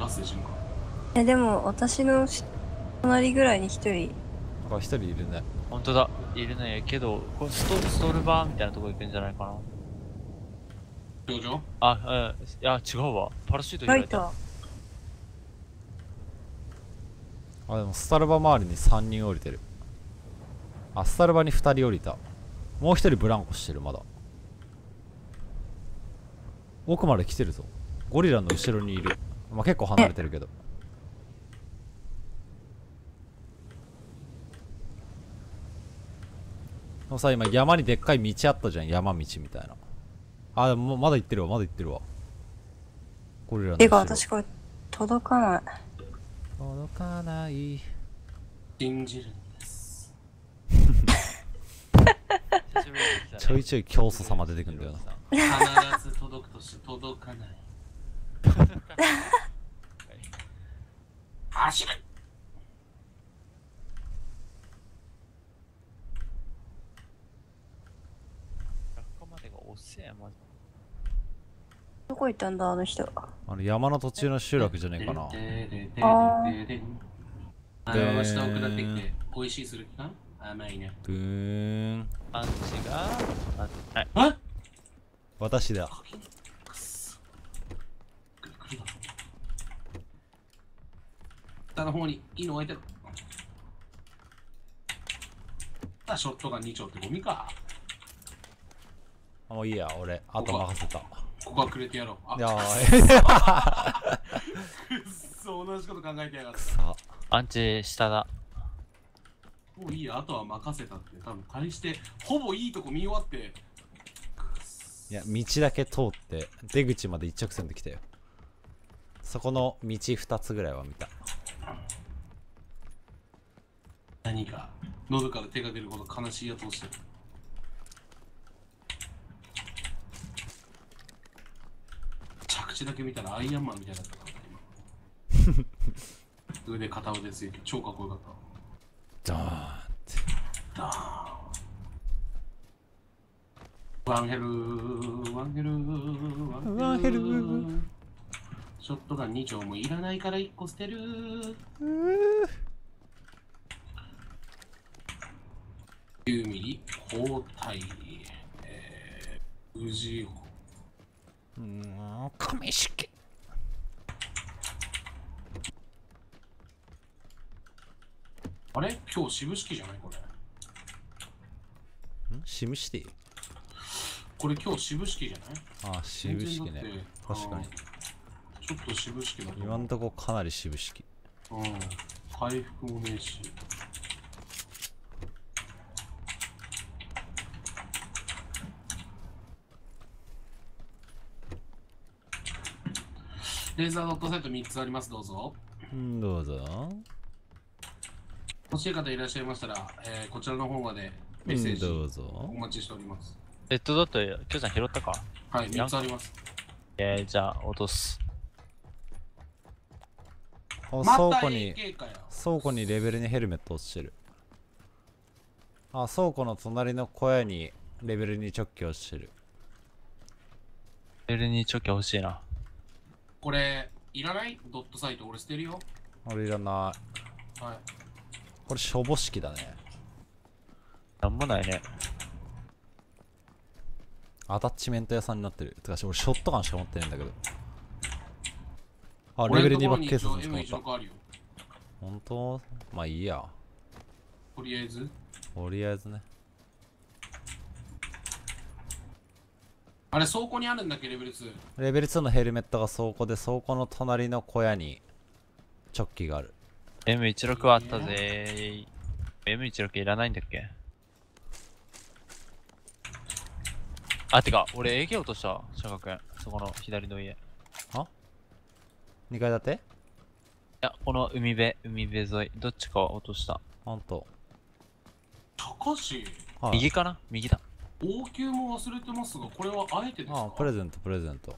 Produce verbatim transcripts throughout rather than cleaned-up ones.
ラスで死ぬか。え、でも私の隣ぐらいに一人、あ、一人いるね。本当だ、いるね。けどこれストストルバーみたいなとこ行くんじゃないかな。頂上？あ、うん、いや違うわ、パラシュート開いた。あ、でもスタルバ周りにさんにん降りてる。あ、スタルバにふたり降りた。もうひとりブランコしてる。まだ奥まで来てるぞ。ゴリラの後ろにいる。まあ、結構離れてるけど。でもさ、今山にでっかい道あったじゃん、山道みたいな。あ、でもまだ行ってるわ、まだ行ってるわ。ゴリラの後ろ。てか私これ届かない、届かない。信じるんです。ちょいちょい教祖様出てくるんだよな。必ず届くとし、届かない。走る。どこ行ったんだあの人。あの山の途中の集落じゃねえかな。ああ、山下を下ってきて美味しいする気か。甘いね。ブーン。パンチがあ、はい、私だ。下の方にいいの置いてる。あ、ショットガンに丁ってゴミか。もういいや、俺、あと任せた。ここはくれてやろう。あ、やばい。くっそ、同じこと考えてやがった。アンチ下だ。もういいや、あとは任せたって。多分返して、ほぼいいとこ見終わって、いや、道だけ通って、出口まで一直線で来たよ。そこの道ふたつぐらいは見た。何か、喉から手が出るほど悲しいやつをしてる。口だけ見たらアイアンマンみたいだったから今。腕片腕ついて超かっこよかった。ダーンダーン。ワンヘルワンヘルワンヘル。ショットガンに丁もいらないからいっこ捨てる。きゅうミリ包帯、えー、無事を。うん、かみしき。あれ、今日渋式じゃないこれ。ん、渋式。これ今日渋式じゃない。あ、渋式ね。確かに。ちょっと渋式だ。今んとこかなり渋式。うん。回復もねえし。レーザードットサイトみっつあります、どうぞ。うん、どうぞ。欲しい方いらっしゃいましたら、えー、こちらの方までメッセージどうぞお待ちしております。レッドドット、きょうちゃん拾ったか。はい、みっつあります。えー、じゃあ、落とす。あ、倉庫に、倉庫にレベルにヘルメット落ちてる。あ、倉庫の隣の小屋にレベルにチョッキ落ちてる。レベルにチョッキ欲しいな。これいらない？ドットサイト俺捨てるよ。俺いらない。はい、これしょぼ式だね。なんもないね。アタッチメント屋さんになってる。てか俺ショットガンしか持ってないんだけど。あ、レベルにバックケースのしか持った。ほんと？まあいいや、とりあえずとりあえずね。あれ倉庫にあるんだっけ、レベルに。レベルにのヘルメットが倉庫で、倉庫の隣の小屋にチョッキがある。 エムじゅうろく あったぜー。 エムじゅうろく いらないんだっけ。あ、てか俺 エーケー 落とした。シャカ君、そこの左の家。は？ に 階建て？いや、この海辺、海辺沿いどっちか落とした。ほんと高橋、はい、右かな、右だ。応急も忘れてますが、これはあえてですか？ああ、プレゼント、プレゼント。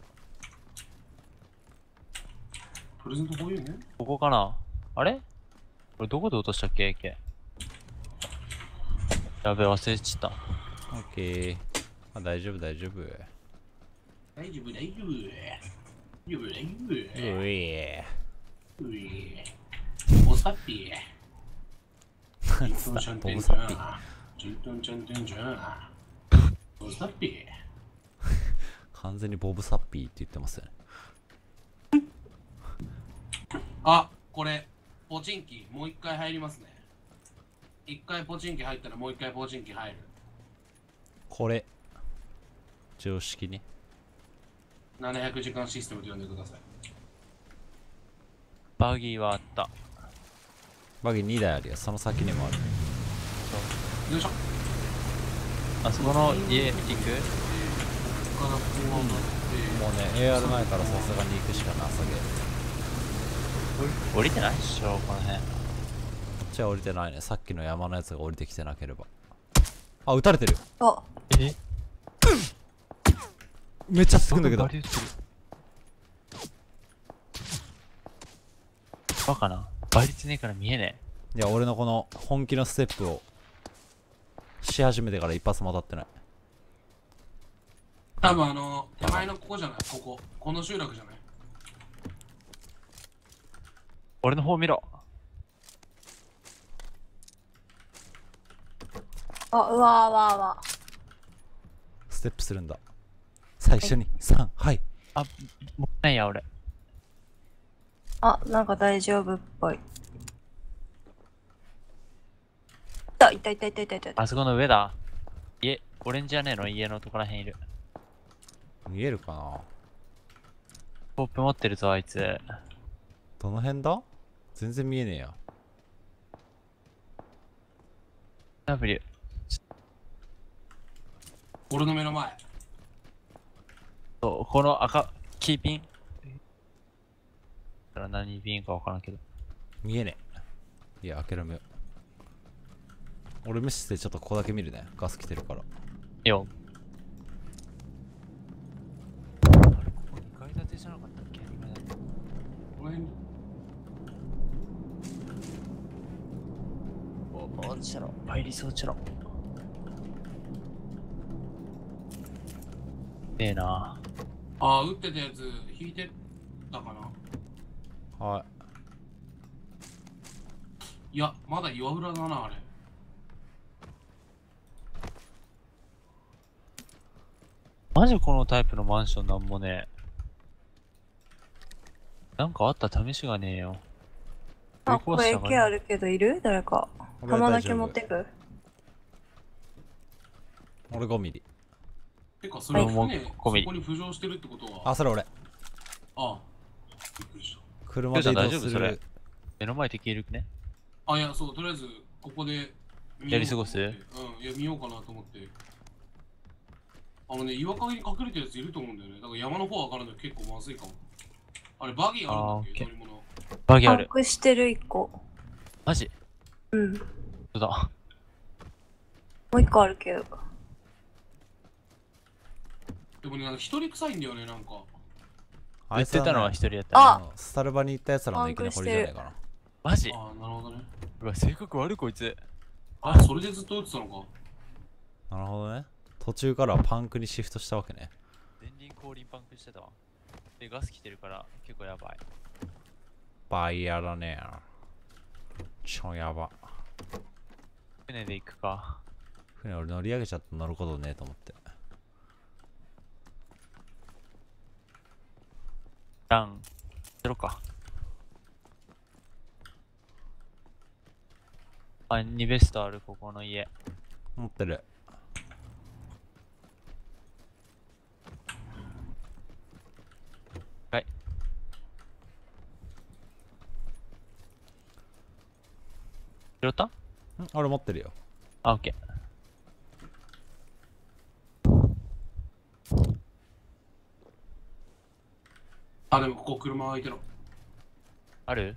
プレゼントこういうね。ここかな？あれ？これどこで落としたっけ？ エーケー。やべ、忘れちった。オッケー。あ、大丈夫、大丈夫。大丈夫、大丈夫。大丈夫、大丈夫。サッピー。何さ、ボブサッピー。ボブサッピー。完全にボブサッピーって言ってますよね。あ、これ、ポチンキ、もう一回入りますね。一回ポチンキ入ったらもう一回ポチンキ入る。これ、常識ね。ななひゃくじかんシステムと呼んでください。バギーはあった。バギーにだいあるよ。その先にもある。よいしょ。あそこの家行く？もうね、エーアール ないからさすがに行くしかなさげ。降りてないっしょ、この辺。こっちは降りてないね。さっきの山のやつが降りてきてなければ。あ、撃たれてる。あえめっちゃつくんだけど。バカな。倍率ねえから見えねえ。いや、俺のこの本気のステップをし始めてから一発も当たってない。多分あの、手前のここじゃない？ここ。この集落じゃない？俺の方見ろ。あ、うわーわーわー。ステップするんだ。最初に、さん、はい。あ、もうないや、俺。あ、なんか大丈夫っぽい。いた、いたいたいたいたいた。あそこの上だ。家、オレンジ屋根の家のとこらへんいる。見えるかな？ポップ持ってるぞ、あいつ。どの辺だ？全然見えねえや。W。俺の目の前。そう、この赤、黄ピン。何ピンか分からんけど見えねえ。いや諦めよう。俺無視してちょっとここだけ見るね。ガス来てるからよ。あれここにかい建てじゃなかったっけ。お落ちたろ。倍率落ちたろ。ねえなあ。あ撃ってたやつ引いてたかな。はい、いや、まだ岩裏だな、あれ。マジこのタイプのマンションなんもねえ。なんかあった試しがねえよ。あ、これエーケーあるけどいる？誰か。弾だけ持ってく？俺ごミリ。てか、それもごミリ。ここに浮上してるってことは。あ、それ俺。ああ。びっくりした。車で移動する。目の前で消えるね。あ、いや、そう、とりあえず、ここでやり過ごす。うん、いや、見ようかなと思って。あのね、岩陰に隠れてるやついると思うんだよね。だから山の方上がるの結構まずいかも。あれ、バギーあるんだっけ？乗り物。バギーある。隠してるいっこ。マジ？うん。そうだ。もういっこあるけど。でもね、なんか一人臭いんだよね、なんか。言ってたのは一人やったら、スタルバに行ったやつらの駅の掘りじゃないかな。マジ？ああ、なるほどね。うわ、性格悪いこいつ。あ、それでずっと打ってたのか。なるほどね。途中からパンクにシフトしたわけね。前輪後輪パンクしてたわ。で、ガス来てるから結構やばい。バイヤーだねー。ちょ、やば。船で行くか。船俺乗り上げちゃって乗ることねえと思って。ランゼロか。あ、にベストある。ここの家持ってる。はい、拾った？ん？俺持ってるよ。あ、オッケー。あ、でもここ車湧いてろ。ある？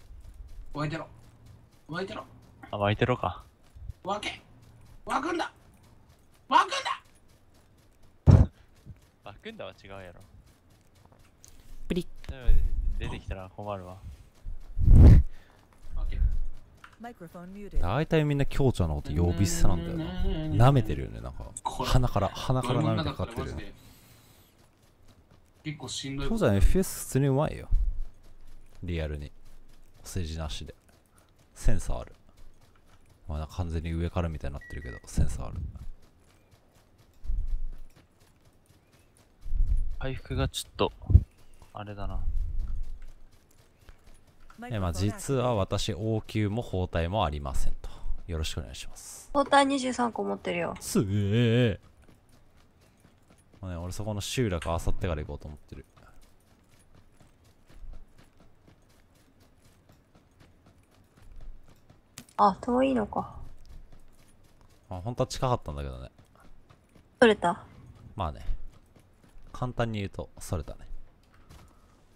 湧いてろ。湧いてろ。あ、湧いてろか。湧け！湧くんだ！湧くんだ！湧くんだは違うやろ。プリッ。出てきたら困るわ。大体みんな強調のこと呼び捨てなんだよな。舐めてるよね、なんか。鼻から、鼻から舐めてかかってるよね。結構しんどい。そうだね、エフエス 普通にうまいよ。リアルに。お世辞なしで。センサーある。まだ完全に上からみたいになってるけど、センサーある。回復がちょっとあれだな。え、まあ、実は私応急も包帯もありませんと。よろしくお願いします。包帯にじゅうさんこ持ってるよ。すげえ、まあね、俺そこの集落あさってから行こうと思ってる。あ、遠いのか。まあ本当は近かったんだけどね。取れた。まあね、簡単に言うとそれだね。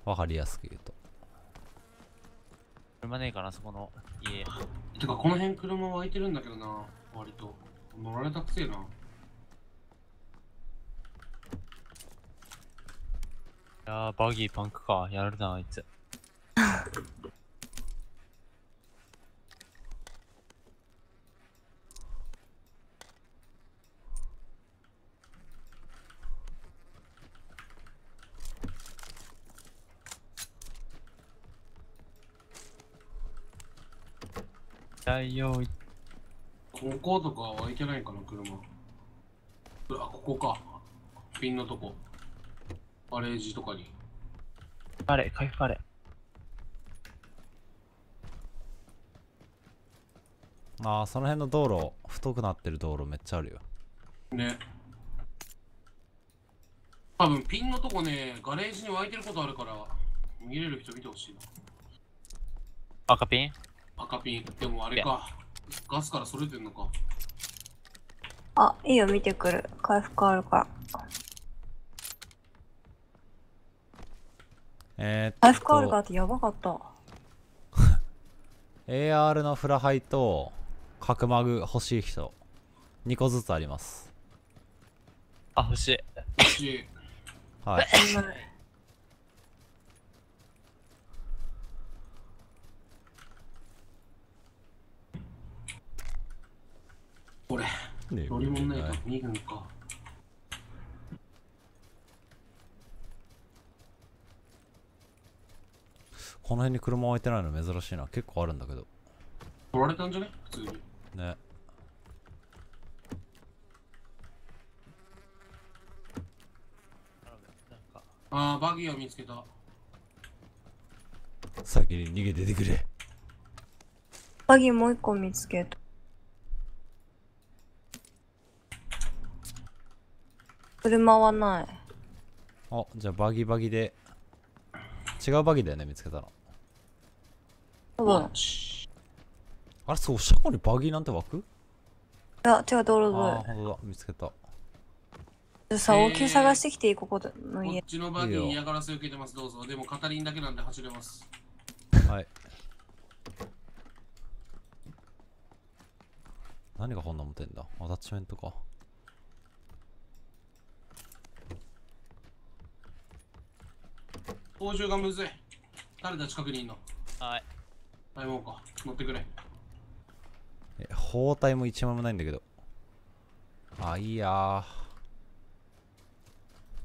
わかりやすく言うと。車ねえかな、そこの家。てかこの辺車は空いてるんだけどな、割と。乗られたくせえな。いやー、バギーパンクか。やられたな、あいつ。こことかは開いてないかな、車。あ、ここか。ピンのとこ。ガレージとかに。あれ、回復あれ。ああ、その辺の道路、太くなってる道路めっちゃあるよ。ね。多分ピンのとこね、ガレージに湧いてることあるから、見れる人見てほしいな。赤ピン赤ピン、でもあれか。ガスからそれてんのか。あ、いいよ、見てくる。回復あるから。えー、回復あるからってやばかった。エーアール のフラハイと角マグ欲しい人、にこずつあります。あ、欲しい。欲しい。はい。これ、乗り物ないからにふんか。この辺に車置いてないの珍しいな。結構あるんだけど。取られたんじゃね普通に。ね。ああ、バギーを見つけた。先に逃げててくれ。バギーもう一個見つけた。車はない。あ、じゃあバギバギで違うバギだよね、見つけたの。多分。あれ、そう、車庫にバギなんて湧く？いや、違う、道路沿い。あ、ほんとだ、見つけた。さ、応急探してきていい、ここの家。こっちのバギ嫌がらせ受けてます、どうぞ。でも片輪だけなんで走れます。はい。何がこんな持てんだ？アタッチメントか。操縦がむずい。誰だ、近くにいんの。はい。はい、もうか。乗ってくれ。え、包帯も一枚もないんだけど。あ、いいやー。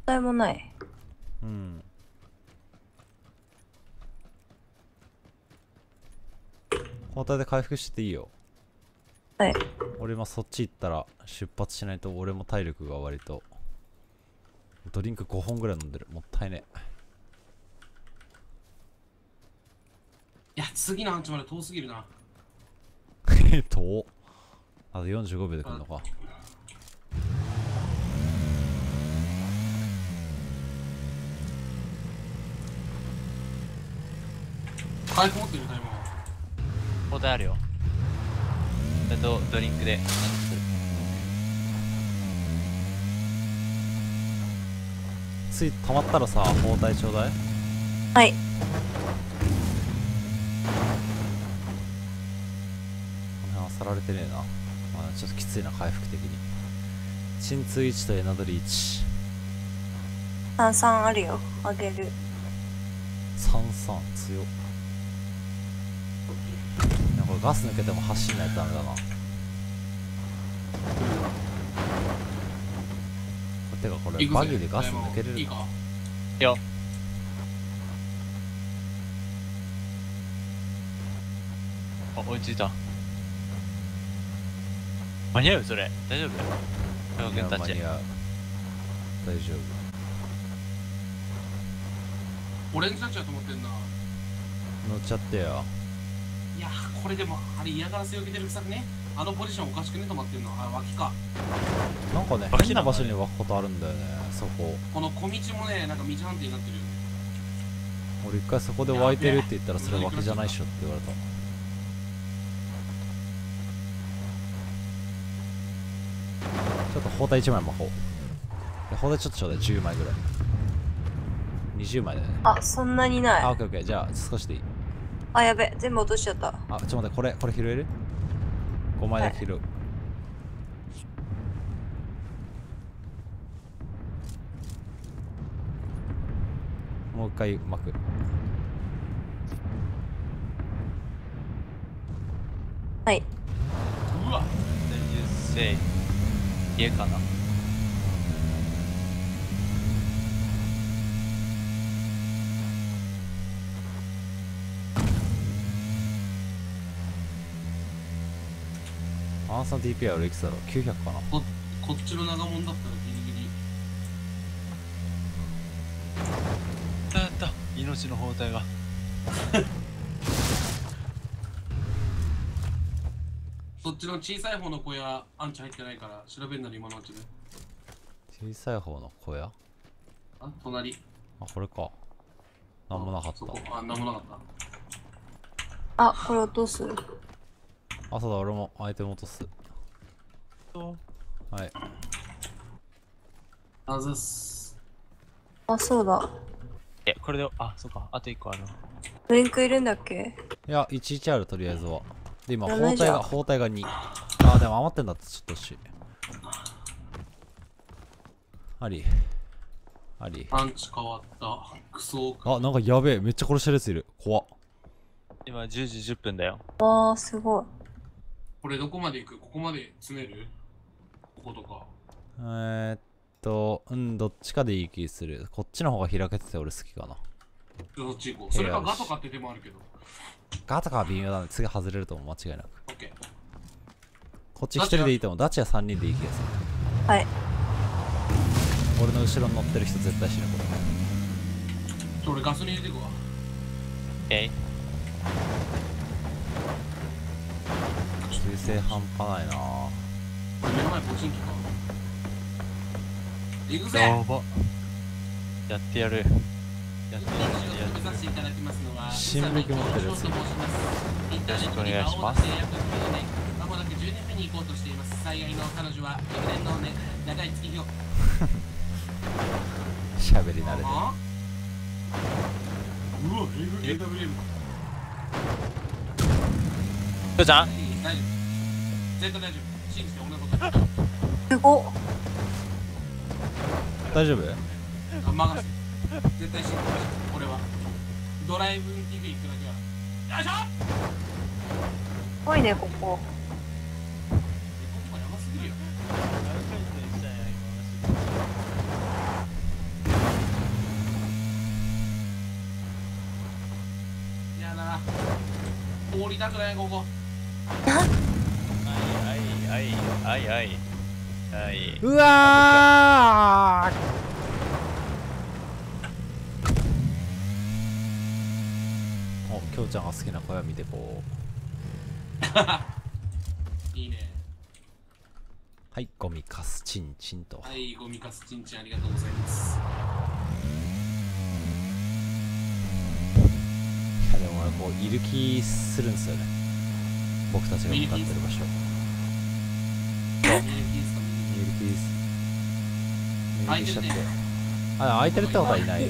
包帯もない。うん。包帯で回復してていいよ。はい。俺もそっち行ったら出発しないと、俺も体力が割と。ドリンクごほんぐらい飲んでる。もったいね。いや、次のハンチまで遠すぎるな。えっと、あとよんじゅうごびょうで来るのか。回復持ってるタイムは交代あるよ。えっと、ドリンクで。つい、溜まったらさ、包帯ちょうだい。はい。さられてねえな。まあ、ちょっときついな、回復的に。鎮痛いちとエナドリいち。さん、さんあるよ。あげる。さん、さん、強っ。なんかガス抜けても走んないとダメだな。これ、てかこれ、バギーでガス抜けれるの？いいか。いいよ。あ、追いついた。間に合うそれ。大丈夫？間に合う、間に合う。大丈夫。オレンジタッチだと思ってんな。乗っちゃってよ。いやー、これでも、あれ嫌がらせを受けてる草ね。あのポジションおかしくね、止まってるの。あ、脇か。なんかね、変な場所に湧くことあるんだよね、そこ。この小道もね、なんか道判定になってるよね。俺一回そこで湧いてるって言ったら、それ脇じゃないっしょって言われた。ちょっと包帯いちまい巻こう。包帯ちょっとちょうだい、じゅうまいぐらい。にじゅうまいだよね。あ、そんなにない。あ、オッケーオッケー。じゃあ、少しでいい。あ、やべ。全部落としちゃった。あ、ちょっと待って、これ、これ拾える？ ご 枚だけ拾う。はい、もう一回巻く。はい。うわっ！大丈夫。家かな。アンサー ディーピー は俺いくつだろう ?きゅうひゃく かな。こ、こっちの長物だったらギリギリ。だった、命の包帯が。そっちの小さい方の小屋、アンチ入ってないから調べるなら今のうちで。小さい方の小屋、あ、隣。あ、これか。なんもなかった。あ、なんもなかった。あ、これ落とす。あ、そうだ、俺もアイテム落とす。はい。あずっす。あ、そうだ。え、これで、あ、そうか、あといっこある。ブリンクいるんだっけ？いや、いちいちある、とりあえずは。で、今、包帯が、包帯がに。ああ、でも余ってんだって、ちょっとし。あり。あり。パンチ変わった。クソ。あ、なんかやべえ。めっちゃ殺してるやついる。怖っ。今、じゅうじじゅっぷんだよ。わあ、すごい。これどこまで行く？ここまで詰める？こことか。えーっと、うん、どっちかでいい気する。こっちの方が開けてて俺好きかな。どっち行こう。それかガとかって手もあるけど。ガタが微妙だね。次外れるとも間違いなく。オッケー。こっちひとりでいいと思う。ダチはさんにんでいい気がする。はい。俺の後ろに乗ってる人絶対死ぬことない。ちょ、俺ガソリン入れてくわ。えい。修正半端ないなぁ。これ目の前ポチンキか。行くぜ！やば。やってやる。新聞持ってるやつ。よろしくお願いします。まもなくじゅうねんめに行こうとしています。最愛の彼女はろくねんの長い月日を。喋り慣れてる。うわ、エーダブリューエム。どうちゃん？大丈夫。絶対大丈夫。信じて俺のこと。すごっ。大丈夫？任せ。絶対信じてほしい。俺はドライブ ティーブイ 行くだけは。よいしょ。多いねここ。え、ここやばすぎるよ。いやな。降りたくないここ。はいはいはいはいはい。うわー。きょうちゃんが好きな小屋見てこう。いいね。はい、ゴミカスチンチンと。はい、ゴミカスチンチンありがとうございます。いや、でも俺こういる気するんですよね。僕たちが向かってる場所。見える気です。見える気しちゃって。あ、開いてるってことはいない。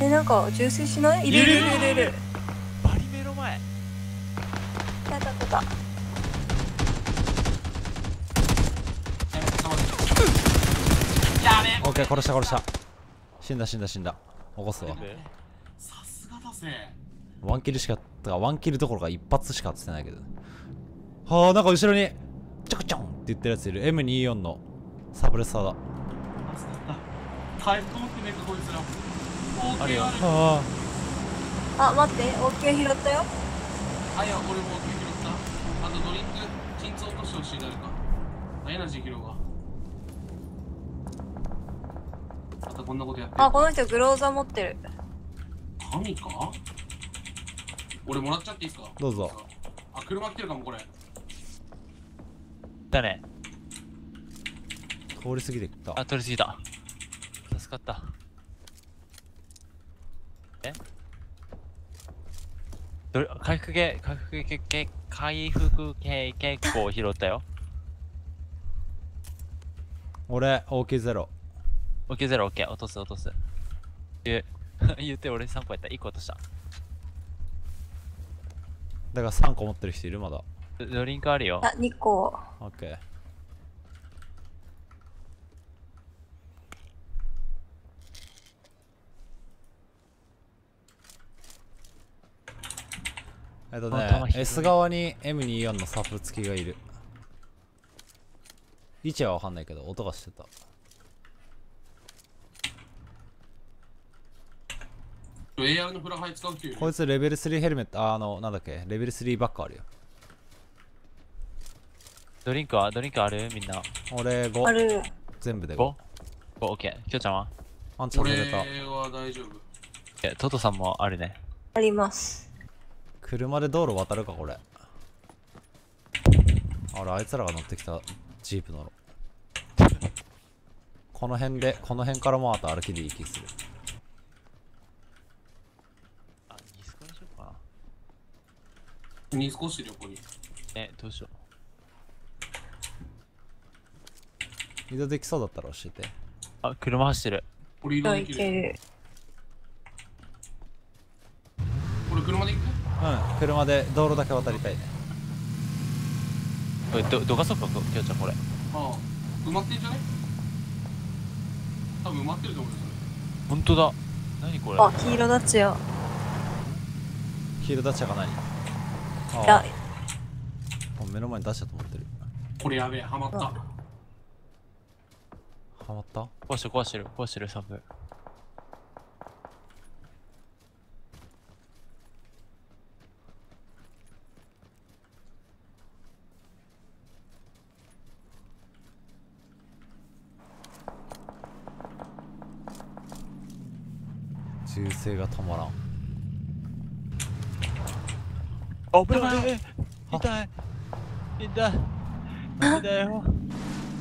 え、なんか銃声しない？いるいるいるいる。やだった。オッケー、殺した殺した。死んだ死んだ死んだ。起こすわ。さすがだぜ。ワンキルしか、とかワンキルどころか一発しか当ててないけど。はあ、なんか後ろにちょこちょんって言ってるやついる。エムにじゅうよん のサブレッサーだ。回復持ってねえかこいつら。あれよ。ああ。あ、待って、オッケー拾ったよ。あ、いや、俺も拾った。あとドリンク、金つ落としてほしい、誰か。あ、エナジー拾うわ。またこんなことやってる。あ、この人グローザー持ってる。神か？俺もらっちゃっていいですか？どうぞ。あ、車来てるかも、これ。だね。通り過ぎてきた。あ、通り過ぎた。助かった。え？どれ回復系、回復系、系、回復系結構拾ったよ。俺、オーケーゼロ。オーケーゼロ、OK。落とす、落とす。言う、言うて俺さんこやった。いっこ落とした。だからさんこ持ってる人いるまだ。ドリンクあるよ。あ、にこ。OK。えっとね、S 側に エムにじゅうよん のサプ付きがいる。位置はわかんないけど、音がしてた。エーアール のフラハイ使うこいつレベルスリーヘルメット、あ, あの、なんだっけ、レベルスリーバックあるよ。ドリンクはドリンクあるみんな。俺ご。ある全部でご。ご、オッケー。きょうちゃんはあんちゃん入れた。俺は大丈夫。え、トトさんもあるね。あります。車で道路渡るかこれ。あれあいつらが乗ってきたジープ乗ろう。この辺で、この辺からもあと歩きで行きする。あ、ニスコにしようかな。ニスコしてるよ、ここに。え、どうしよう。移動できそうだったら教えて。あ、車走ってる。これ移動できる。これ車で行く？うん、車で道路だけ渡りたいね。これど、どかそうか、きょうちゃんこれ。ああ、埋まってんじゃね？多分埋まってると思うよ、それ。ほんとだ。何これ？あ、黄色ダッチャ。黄色ダッチャが何？ああ。目の前に出したと思ってる。これやべえ、はまった。はまった？壊してる、壊してる、壊してる、サブ。銃声が止まらん。あぶない、痛い痛い痛いだよ。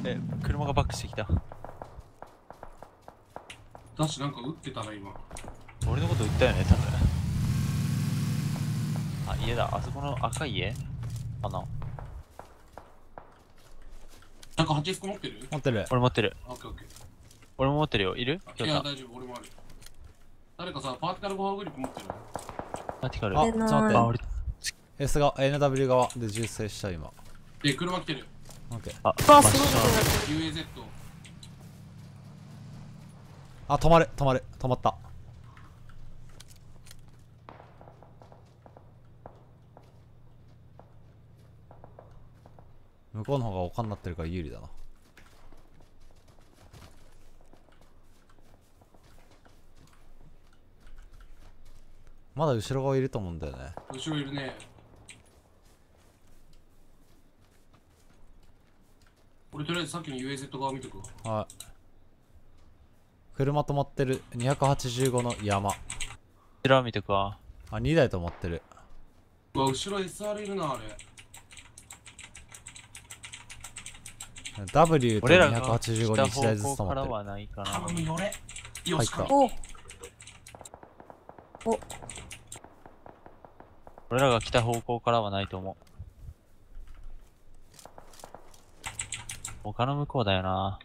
え、車がバックしてきた。ダッシュなんか撃ってたな今。俺のこと言ったよね多分。あ、家だ。あそこの赤い家かな。なんかハチスコ持ってる？持ってる。俺持ってる。オッケーオッケー。俺も持ってるよ。いる？いや大丈夫、俺もある。誰かさ、パーティカルゴーグリップ持ってる？パーティカル。あ、ちょっと待って。 S 側、エヌダブリュー 側で銃声した今。で、車来てる。オッケー。あ、バスの ユーエーゼット。 あ、止まる、止まる、止まった。向こうの方が丘になってるから有利だな。まだ後ろ側いると思うんだよね。後ろいるね。俺とりあえずさっきの ユーエーゼット 側見とくわ。はい。車止まってる。にひゃくはちじゅうごの山。こちら見とくわ。あ、にだい止まってる。うわ、後ろ エスアール いるな、あれ。ダブリュー とにひゃくはちじゅうごにいちだいずつ止まってる。頼むよれ。よし、おお。俺らが来た方向からはないと思う。丘の向こうだよな。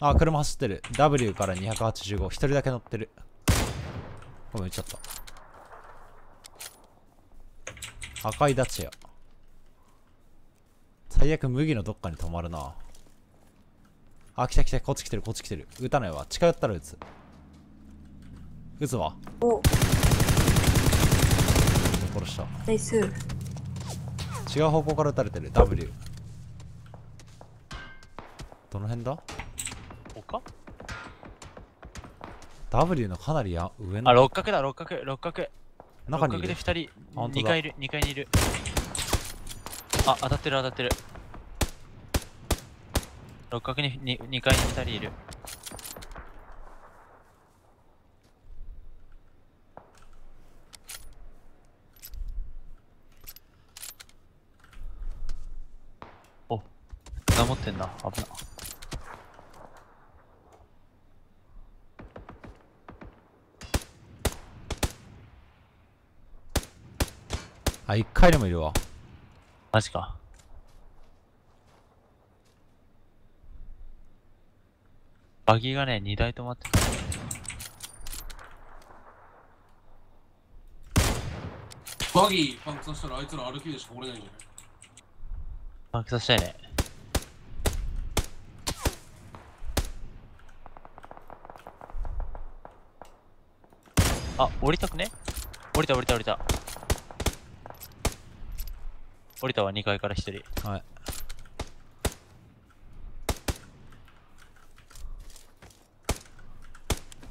あ、車走ってる。ダブリュー からにひゃくはちじゅうご、一人だけ乗ってる。ごめん、撃っちゃった。赤いダチや。最悪麦のどっかに止まるな。あ、来た来た、こっち来てる、こっち来てる。撃たないわ。近寄ったら撃つ。撃つわ。お殺した。ナイス。違う方向から撃たれてる。ダブリュー。どの辺だ？丘？ダブリュー のかなりや上の。あ、六角だ、六角、六角。中にいる。六角で二人、二階いる、二階にいる。あ、当たってる、当たってる。六角にに二階に二人いる。お、何持ってんだ、危な。あ、一回でもいるわ。マジか。バギーがね、にだい止まってた。バギーパンクさせたらあいつら歩きでしか折れないんじゃない？パンクさせたいね。あ、降りたくね？降りた降りた降りた。降りたはにかいからひとり。はい。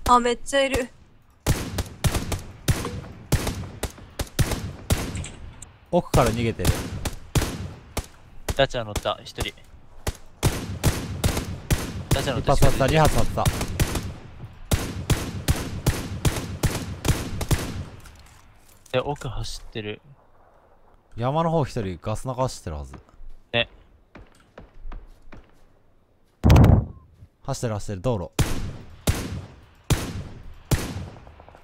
あ、めっちゃいる。奥から逃げてる。ダチャ乗ったひとり。ダチャ乗ったひとり。いっぱつあった、にはつあった。で、奥走ってる。山の方ひとりガス流してるはずね。走ってる走ってる。道路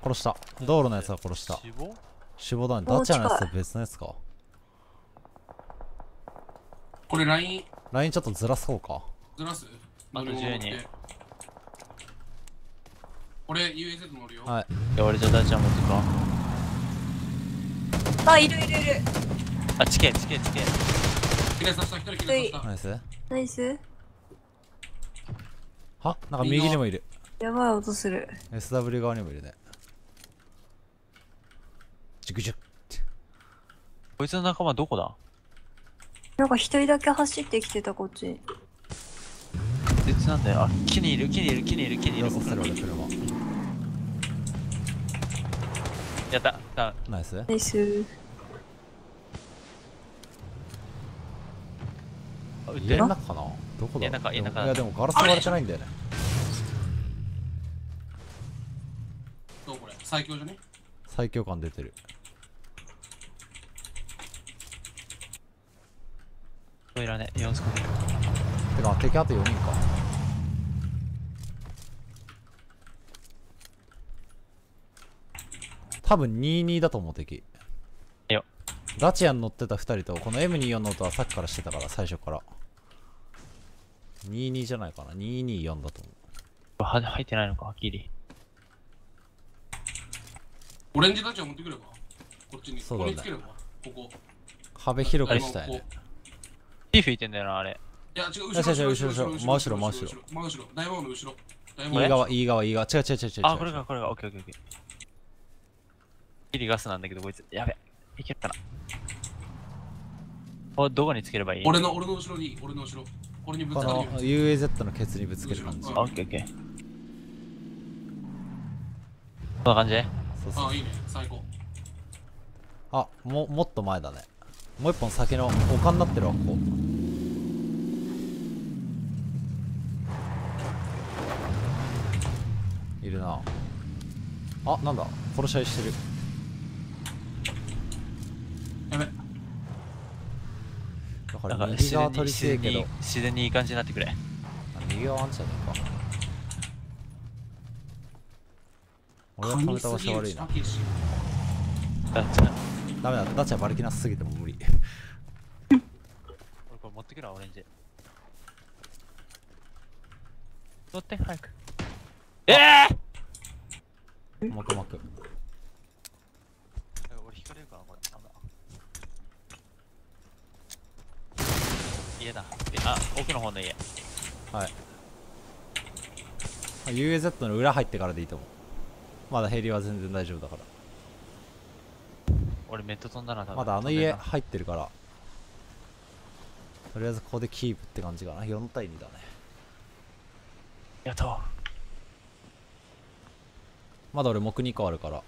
殺した。道路のやつは殺した。死亡？死亡だね。ダチャのやつと別のやつか。これラインラインちょっとずらそうか。ずらす。あとじゅうにん。俺 ユーエーゼット 乗るよ。はい。いや、俺じゃあダチャ持ってくわ。あ、いるいるいる。あ、地形地形地形。ひねさせたひとりひねさせた。ナイスナイス。は？なんか右にもいる。やばい音する。エスダブリュー 側にもいるね。ジグジュッて。こいつの仲間どこだ？なんか一人だけ走ってきてたこっち。こいつなんだよ。あ、木にいる木にいる木にいる木にいる。やったダウン。ナイスナイス。あ、撃ってる。家の中かな？どこだ？家の中家の中。いやでもガラス割れてないんだよね。どうこれ？最強じゃね？最強感出てる。いらねえ、よんつか。てか、敵あとよにんか。多分にたいにだと思う、敵。よ。ダチアン乗ってたふたりと、この エムにじゅうよん の音はさっきからしてたから、最初から。にたいにじゃないかな、にたいにじゅうよんだと思う。は、入ってないのか、はっきり。オレンジダチアン持ってくれば、こっちに、そうだね、ここにつければ、ここ。壁広くしたいね。火吹いてんだよな、あれ。いや、違う、後ろ、後ろ、後ろ、真後ろ、真後ろ、真後ろ、大門の後ろ。いい側、いい側、いい側、違う違う違う違う。あ、これが、これが、オッケーオッケーオッケー。ギリガスなんだけど、こいつ、やべ、いけるかな。お、どこにつければいい？俺の、俺の後ろに、俺の後ろ。俺にぶつける。ユーエーゼット のケツにぶつける感じ。オッケーオッケー。こんな感じ？あ、いいね、最高。あ、も、もっと前だね。もう一本先の丘になってるわ、ここ。いるなあ、なんだ殺し合いしてる。やべ、だから右側取りてえけど自然にいい感じになってくれ。右側あんちゃんだよか。俺は止めた場所悪いな。ダッチャダメだ、ダッチャ馬力なさすぎても無理。俺これ持ってくるわ、オレンジ取って、早く。ええー、うまくうまく。俺引かれるから、これ。家だ。あ、奥の方の家。はい。ユーエーゼット の裏入ってからでいいと思う。まだヘリは全然大丈夫だから。俺メット飛んだな、多分。まだあの家入ってるから。とりあえずここでキープって感じかな。よんたいにだね。やった。まだ俺木にこあるから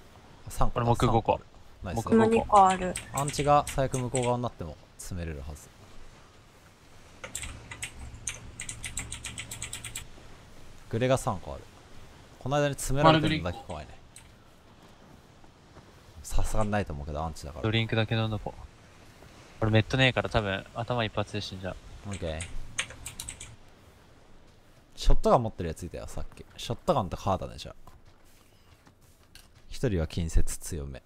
さんこ俺木ごこある。ナイス。木にこある。アンチが最悪向こう側になっても詰めれるはず。グレがさんこある。この間に詰められてるのだけ怖いね。さすがにないと思うけどアンチだからドリンクだけ飲んどこ。俺メットねえから多分頭一発で死んじゃう。オッケー。ショットガン持ってるやついたよさっき。ショットガンとカーだね。じゃあ一人は近接強め。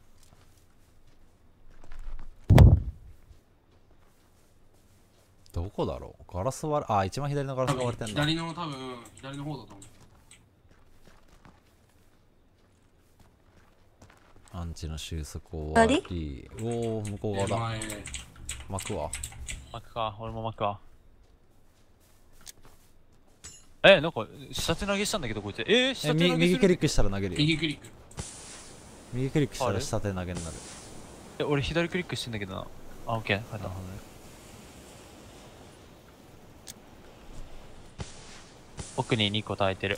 どこだろう。ガラス割れ、あ、一番左のガラスが割れてんだ。左の多分左の方だと思う。アンチの収束終わり。おお向こう側だ。巻くわ巻くか。俺も巻くわ。え、なんか下手投げしたんだけどこいつ。えー、下手投げする。右クリックしたら投げるよ。右クリック右クリックしたら下手投げになる。え、俺左クリックしてんだけどな。あ、オッケー。なるほどね。奥ににこ耐えてる。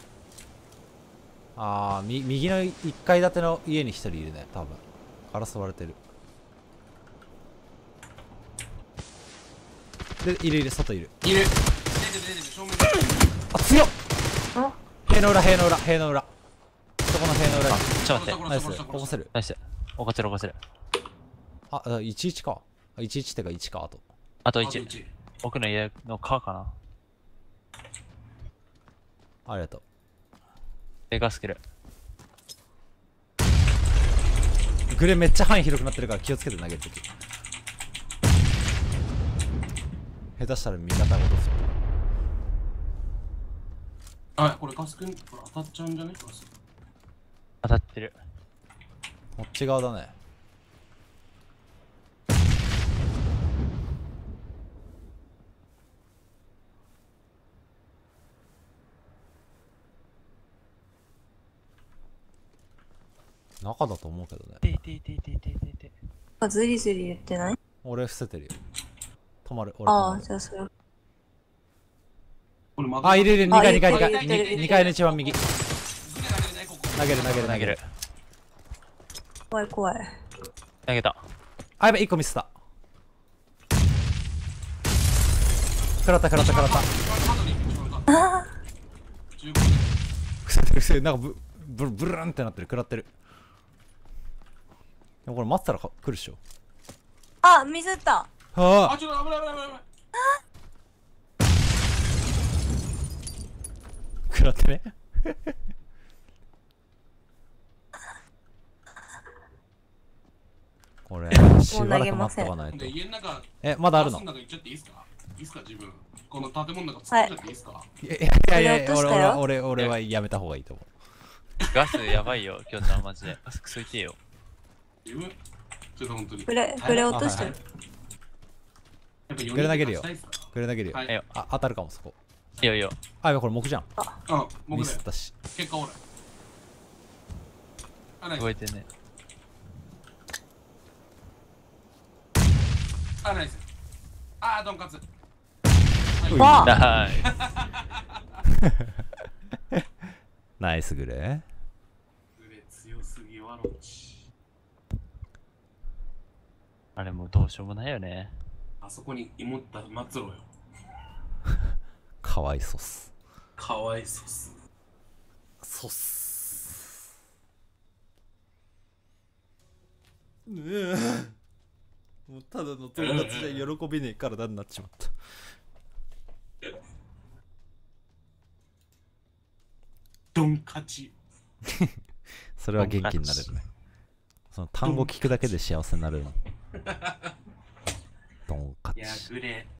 ああ、右のいっかい建ての家にひとりいるね多分。ガラス割れてる。でいるいる外いるいる。出てる出てる正面。あ強っ。塀の裏塀の裏塀の裏そこの塀の裏に。ちょっと待って。ナイス起こせる。ナイス起こせる起こせる。あじゅういちかじゅういちってかいちか。あとあといち奥の家の川かな。ありがとう。でかすぎる。グレめっちゃ範囲広くなってるから気をつけて投げるとき。下手したら味方ごとする。あ、これガス君これ当たっちゃうんじゃね。当たってる。こっち側だね。中だと思うけどね。ててててててて。あ、ずりずり言ってない？俺伏せてるよ。止まる。俺ああ、じゃあそれ。あ、いるいる、にかいにかいにかいにかいの一番右。投げる投げる投げる。怖い怖い。投げた。あ、やばいいっこミスった。食らった食らった食らった。ああ。伏せてる伏せてる。なんかブブブルーンってなってる。食らってる。でもこれ待ってたら来るっしょ。あ、ミスった。はあ。あ、ちょっと危ない危ない危ない危ない。食らってね。これしばらく待っとかないと。え、まだあるの？いいっすか自分。この建物の中突っ込んじゃっていいっすか？いやいや俺俺俺はやめた方がいいと思う。ガスやばいよ、きょうちゃんマジで。ガスくそいてえよ。ちょっと本当に。グレ、グレ落としてる。グレ投げるよ。グレ投げるよ。あ、当たるかもそこ。いいよいいよ。あ、これ木じゃん。あ、木ミスったし。結果俺。動いてね。あ、ナイス。あ、ドンカツ。ナイス。ナイスグレ。グレ強すぎワロチ。あれもうどうしようもないよね。あそこに芋った末路よ。かわいそうっす。かわいそうっす。そうっす。ねえ。もうただの友達じゃ喜びねえ体になっちまった。ドン勝ち。それは元気になれるね。その単語聞くだけで幸せになれるの。ドンカチ。